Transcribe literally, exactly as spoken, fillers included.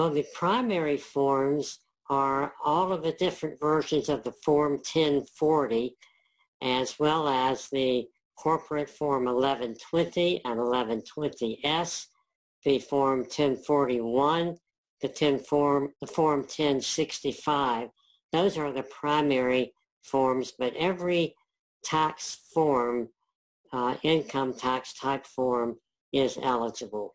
Well, the primary forms are all of the different versions of the Form ten forty, as well as the corporate Form eleven twenty and eleven twenty S, the Form ten forty-one, the, ten form, the Form ten sixty-five. Those are the primary forms, but every tax form, uh, income tax type form, is eligible.